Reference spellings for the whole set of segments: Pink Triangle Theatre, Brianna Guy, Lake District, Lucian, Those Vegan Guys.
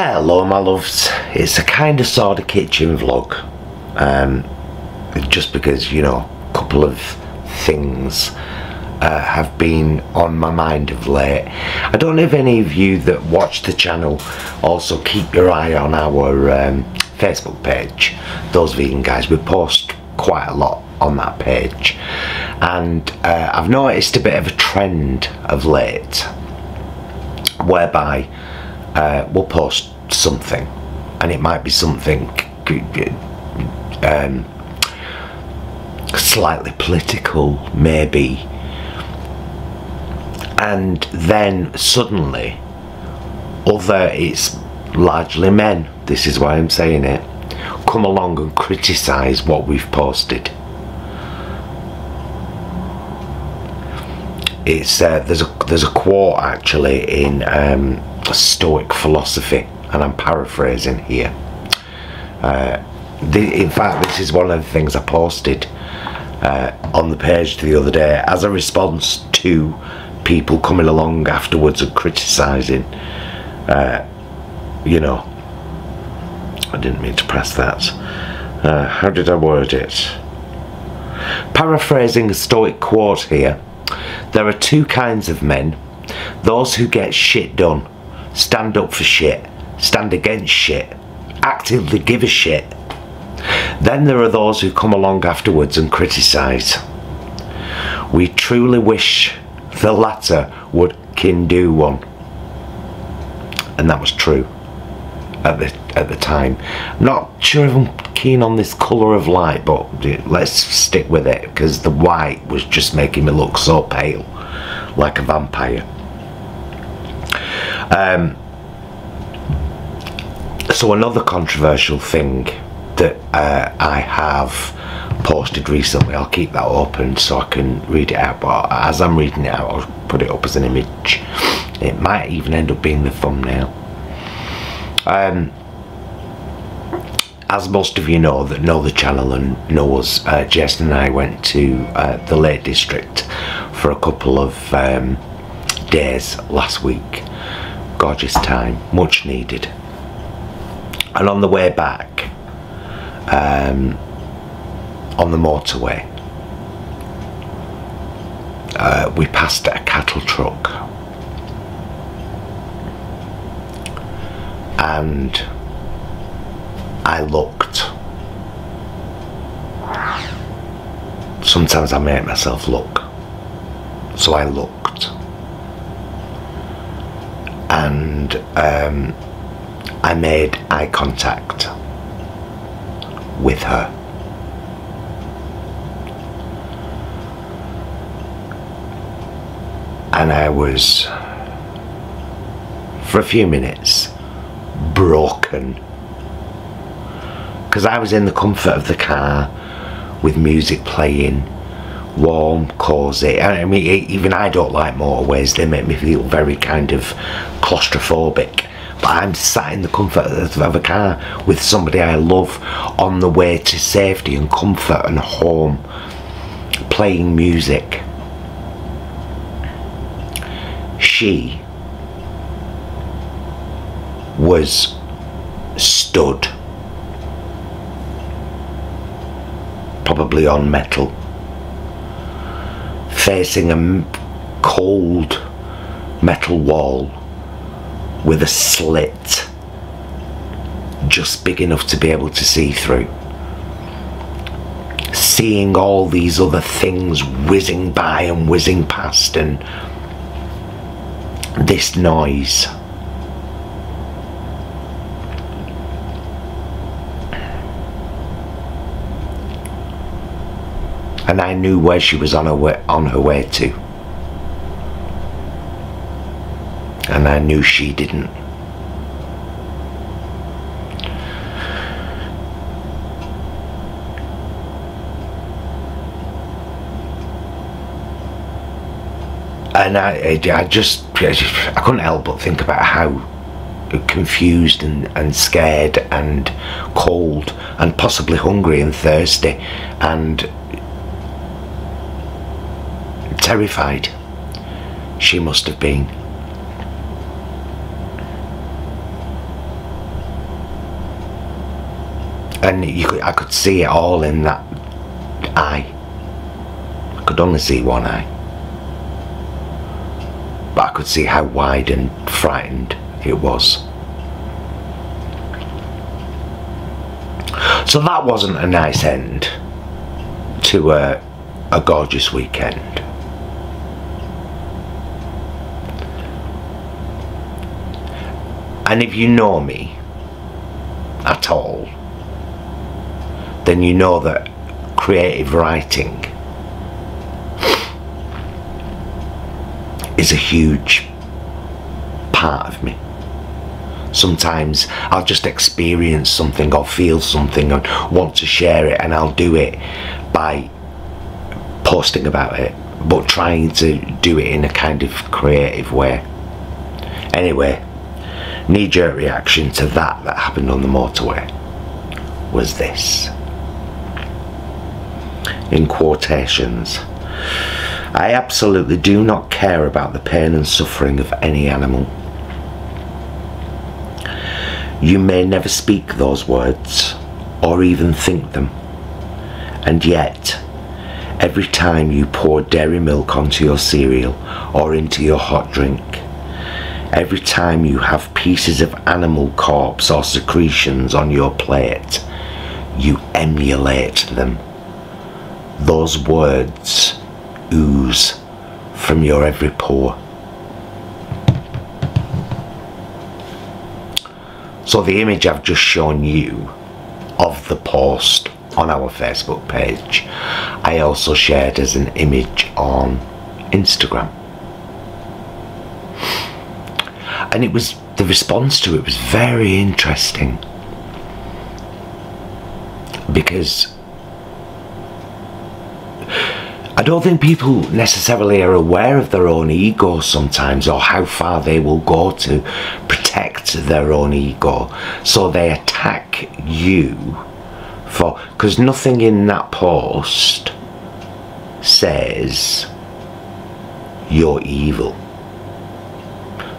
Hello my loves, it's a kind of sorta kitchen vlog, just because, you know, a couple of things have been on my mind of late. I don't know if any of you that watch the channel also keep your eye on our Facebook page, Those Vegan Guys. We post quite a lot on that page, and I've noticed a bit of a trend of late whereby we'll post something, and it might be something slightly political maybe, and then suddenly it's largely men, this is why I'm saying it, come along and criticise what we've posted. It's there's a quote actually in Stoic philosophy, and I'm paraphrasing here. In fact, this is one of the things I posted on the page the other day as a response to people coming along afterwards and criticising. You know, I didn't mean to press that. How did I word it? Paraphrasing a Stoic quote here. There are two kinds of men: those who get shit done, stand up for shit, stand against shit, actively give a shit. Then there are those who come along afterwards and criticise. We truly wish the latter would kin do one. And that was true at the time. Not sure if I'm keen on this colour of light, but let's stick with it, because the white was just making me look so pale, like a vampire. So another controversial thing that I have posted recently, I'll keep that open so I can read it out, but as I'm reading it out I'll put it up as an image. It might even end up being the thumbnail. As most of you know that know the channel and know us, Jason and I went to the Lake District for a couple of days last week. Gorgeous time, much needed. And on the way back, on the motorway, we passed a cattle truck, and I looked. Sometimes I make myself look. So I looked, and I made eye contact with her. And I was, for a few minutes, broken. Because I was in the comfort of the car with music playing, warm, cosy. I mean, even I don't like motorways, they make me feel very kind of claustrophobic, but I'm sat in the comfort of a car with somebody I love on the way to safety and comfort and home, playing music. She was stood, probably on metal, facing a cold metal wall with a slit just big enough to be able to see through, seeing all these other things whizzing by and whizzing past, and this noise. And I knew where she was on her way to, and I knew she didn't. And I couldn't help but think about how confused and scared and cold and possibly hungry and thirsty and terrified she must have been. and I could see it all in that eye. I could only see one eye, but I could see how wide and frightened it was. So that wasn't a nice end to a gorgeous weekend. And if you know me at all, then you know that creative writing is a huge part of me. Sometimes I'll just experience something or feel something and want to share it, and I'll do it by posting about it, but trying to do it in a kind of creative way. Anyway, knee-jerk reaction to that happened on the motorway was this, in quotations: I absolutely do not care about the pain and suffering of any animal. You may never speak those words or even think them, and yet every time you pour dairy milk onto your cereal or into your hot drink, every time you have pieces of animal corpse or secretions on your plate, you emulate them. Those words ooze from your every pore. So the image I've just shown you of the post on our Facebook page, I also shared as an image on Instagram. And it was, the response to it was very interesting, because I don't think people necessarily are aware of their own ego sometimes, or how far they will go to protect their own ego. So they attack you for, because nothing in that post says you're evil.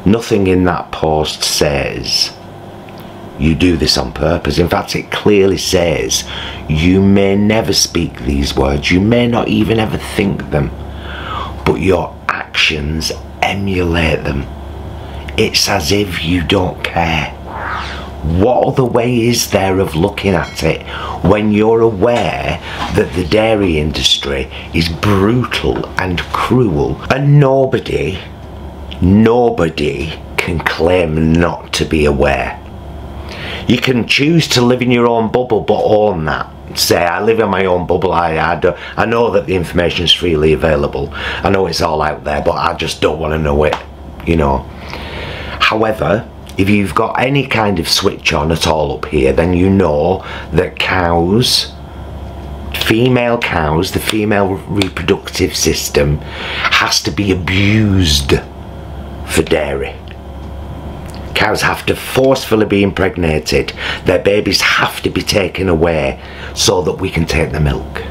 Nothing in that post says you do this on purpose. In fact, it clearly says you may never speak these words, you may not even ever think them, but your actions emulate them. It's as if you don't care. What other way is there of looking at it when you're aware that the dairy industry is brutal and cruel, and nobody can claim not to be aware? You can choose to live in your own bubble, but own that. Say, I live in my own bubble, I know that the information is freely available, I know it's all out there, but I just don't want to know it, you know. However, if you've got any kind of switch on at all up here, then you know that cows, female cows, the female reproductive system has to be abused for dairy. Cows have to forcefully be impregnated, their babies have to be taken away so that we can take the milk.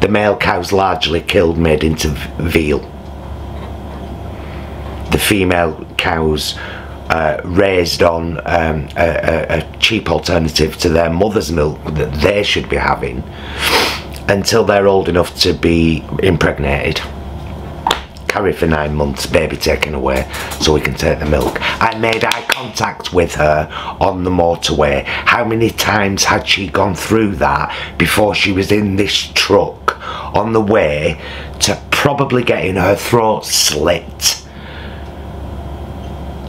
The male cow's largely killed, made into veal. The female cow's raised on a cheap alternative to their mother's milk that they should be having until they're old enough to be impregnated. Carry for 9 months, baby taken away so we can take the milk. I made eye contact with her on the motorway. How many times had she gone through that before she was in this truck on the way to probably getting her throat slit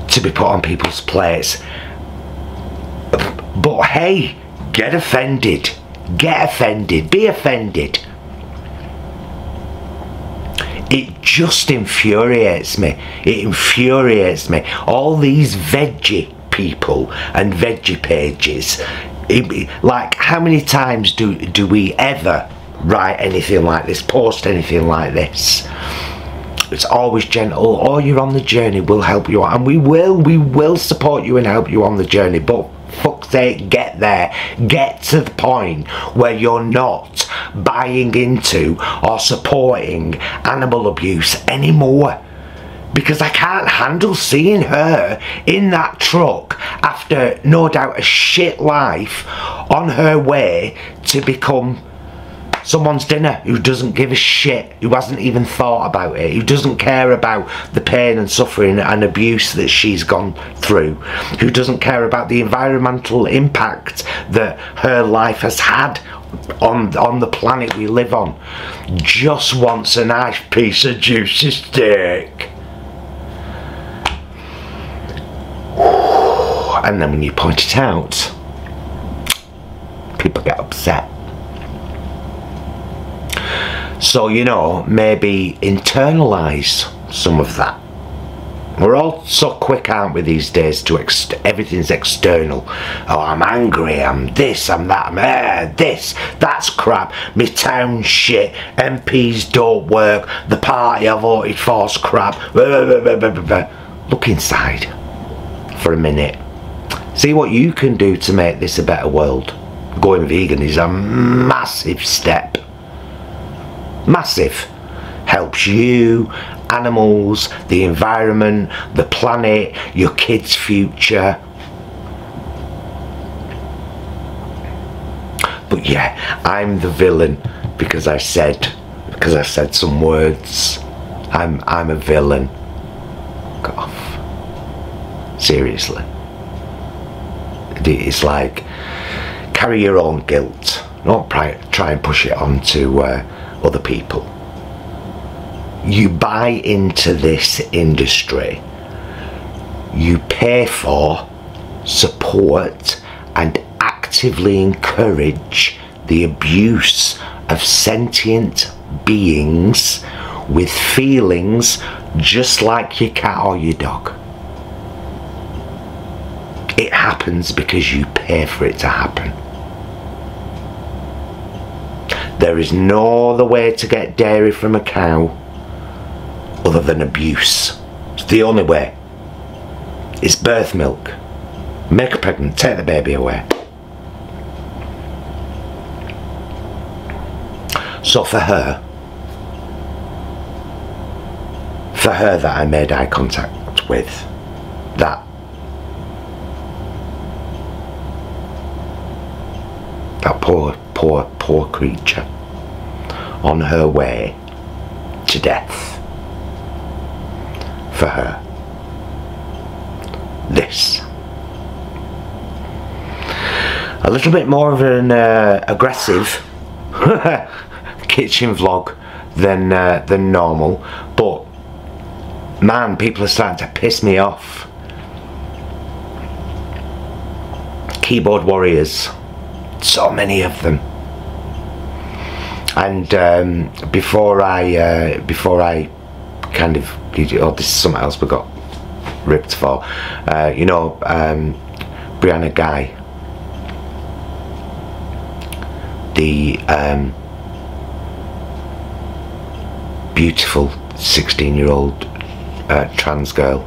to be put on people's plates? But hey, get offended, be offended. It just infuriates me. It infuriates me. All these veggie people and veggie pages. Like, how many times do we ever write anything like this, post anything like this? It's always gentle. Oh, you're on the journey, we'll help you out. And we will support you and help you on the journey. But fuck's sake, get there. Get to the point where you're not buying into or supporting animal abuse anymore. because I can't handle seeing her in that truck after no doubt a shit life on her way to become someone's dinner who doesn't give a shit, who hasn't even thought about it, who doesn't care about the pain and suffering and abuse that she's gone through, who doesn't care about the environmental impact that her life has had on the planet we live on. Just wants a nice piece of juicy steak. And then when you point it out, people get upset. So, you know, maybe internalise some of that. We're all so quick, aren't we, these days, to everything's external. Oh, I'm angry, I'm this, I'm that, I'm this, that's crap, my town shit, MPs don't work, the party I voted for's crap, Look inside for a minute. See what you can do to make this a better world. Going vegan is a massive step. Massive. Helps you, animals, the environment, the planet, your kids' future. But yeah, I'm the villain because I said some words. I'm a villain. Cut off. Seriously. It's like, carry your own guilt. Don't try and push it on to other people. You buy into this industry, you pay for, support and actively encourage the abuse of sentient beings with feelings just like your cat or your dog. It happens because you pay for it to happen. There is no other way to get dairy from a cow other than abuse. It's the only way. It's birth milk. Make her pregnant, take the baby away. So for her that I made eye contact with, that poor creature on her way to death. For her, this. A little bit more of an aggressive kitchen vlog than normal, but man, people are starting to piss me off. Keyboard warriors, so many of them. And before I kind of, oh, this is something else we got ripped for, you know, Brianna Guy, the beautiful 16-year-old trans girl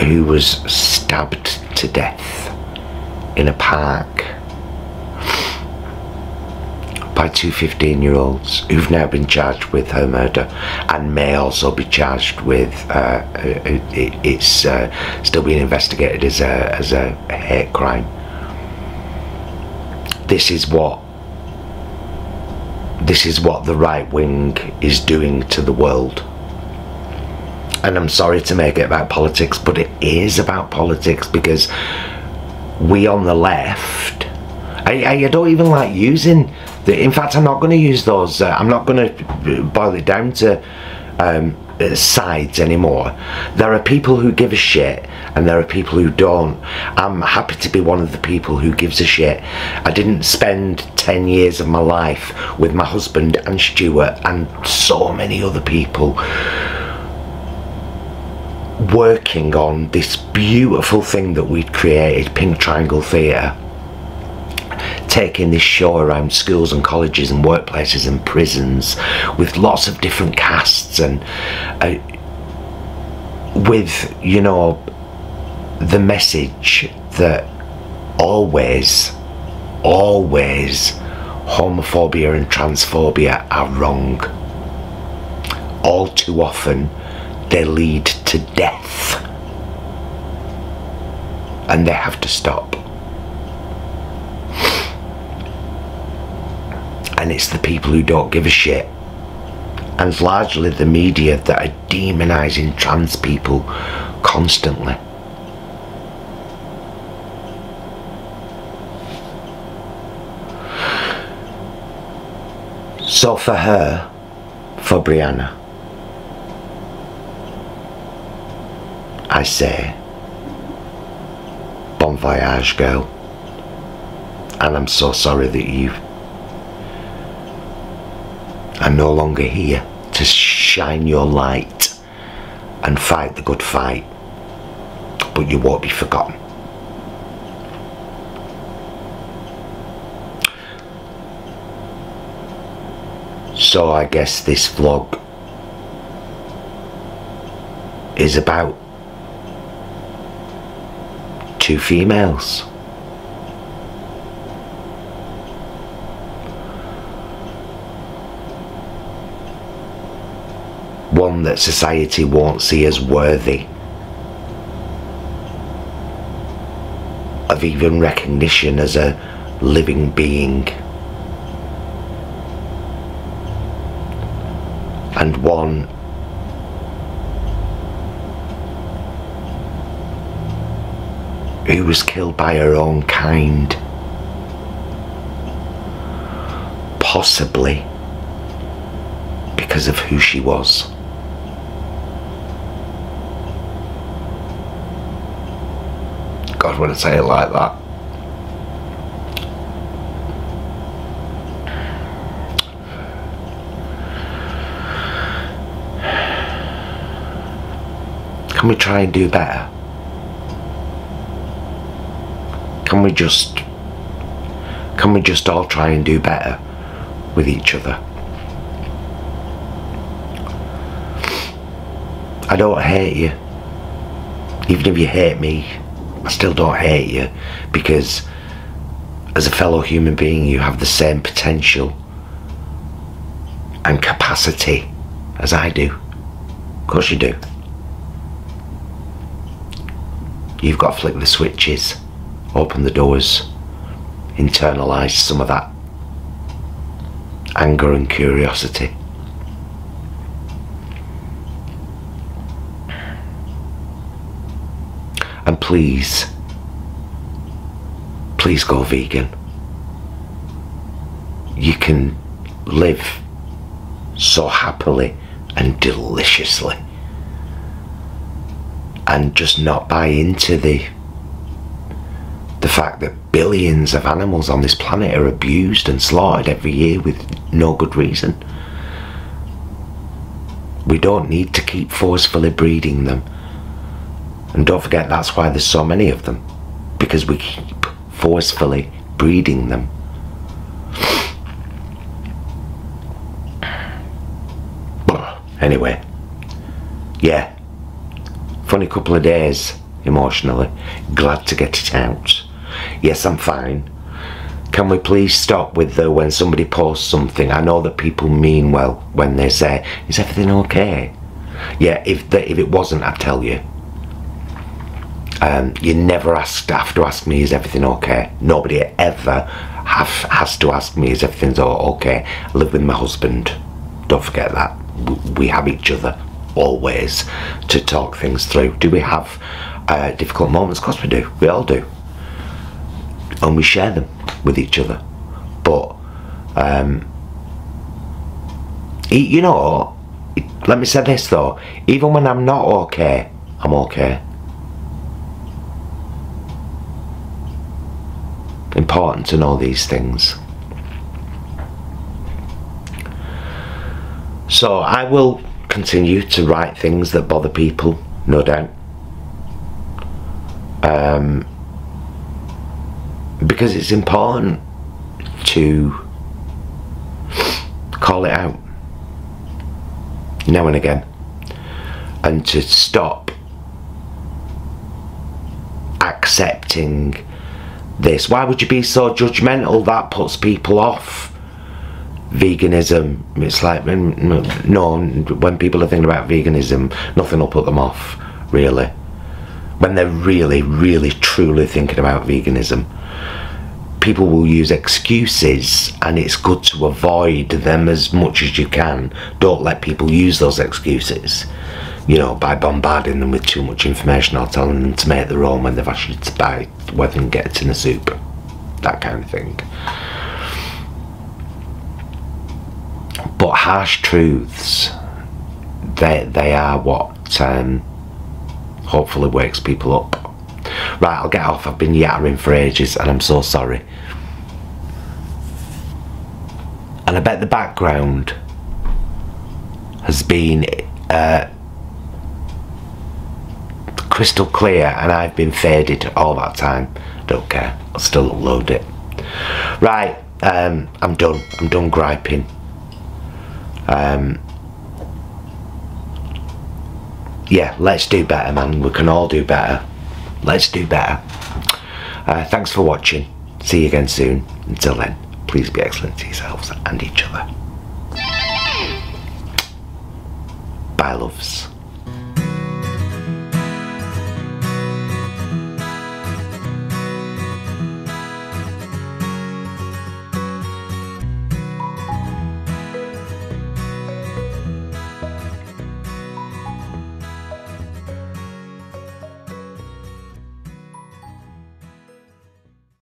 who was stabbed to death in a park by two 15-year-olds who've now been charged with her murder and may also be charged with, it's still being investigated as a hate crime. This is what the right wing is doing to the world. And I'm sorry to make it about politics, but it is about politics, because we on the left, I don't even like using the, in fact I'm not going to use those, I'm not going to boil it down to sides anymore. There are people who give a shit and there are people who don't. I'm happy to be one of the people who gives a shit. I didn't spend 10 years of my life with my husband and Stuart and so many other people working on this beautiful thing that we'd created, Pink Triangle Theatre, taking this show around schools and colleges and workplaces and prisons with lots of different casts and with, you know, the message that always homophobia and transphobia are wrong. all too often they lead to death, and they have to stop. And it's the people who don't give a shit, and largely the media, that are demonising trans people constantly. So for her, for Brianna, I say, bon voyage, girl. And I'm so sorry that you are no longer here to shine your light and fight the good fight, but you won't be forgotten. So I guess this vlog is about two females . One that society won't see as worthy of even recognition as a living being, and one who was killed by her own kind, possibly because of who she was. God, when I say it like that, can we try and do better? Can we just all try and do better with each other? I don't hate you. Even if you hate me, I still don't hate you, because as a fellow human being you have the same potential and capacity as I do. Of course you do. You've got to flick the switches, open the doors, internalise some of that anger and curiosity. And please, please go vegan. You can live so happily and deliciously, and just not buy into the fact that billions of animals on this planet are abused and slaughtered every year with no good reason. We don't need to keep forcefully breeding them. And don't forget, that's why there's so many of them, because we keep forcefully breeding them. Anyway, yeah, funny couple of days emotionally, glad to get it out. Yes, I'm fine. Can we please stop with the when somebody posts something? I know that people mean well when they say, is everything okay? Yeah, if it wasn't, I'd tell you. You never have to ask me, is everything okay? Nobody ever has to ask me, is everything okay? I live with my husband, don't forget that. We have each other always to talk things through. Do we have difficult moments? Of course we do, we all do, and we share them with each other. But you know, let me say this though, even when I'm not okay, I'm okay. Important to know these things. So I will continue to write things that bother people, no doubt, because it's important to call it out now and again, and to stop accepting this. Why would you be so judgmental? That puts people off. veganism, it's like, no, when people are thinking about veganism, nothing will put them off, really. When they're really, really, truly thinking about veganism, people will use excuses, and it's good to avoid them as much as you can. Don't let people use those excuses, you know, by bombarding them with too much information or telling them to make their own when they've asked you to buy whether and get it in a soup, that kind of thing. But harsh truths, they are what hopefully wakes people up. Right, I'll get off. I've been yattering for ages and I'm so sorry. And I bet the background has been crystal clear and I've been faded all that time. Don't care, I'll still upload it. Right, I'm done griping. Yeah, let's do better, man. We can all do better. Let's do better. Thanks for watching. See you again soon. Until then, please be excellent to yourselves and each other. Bye, loves.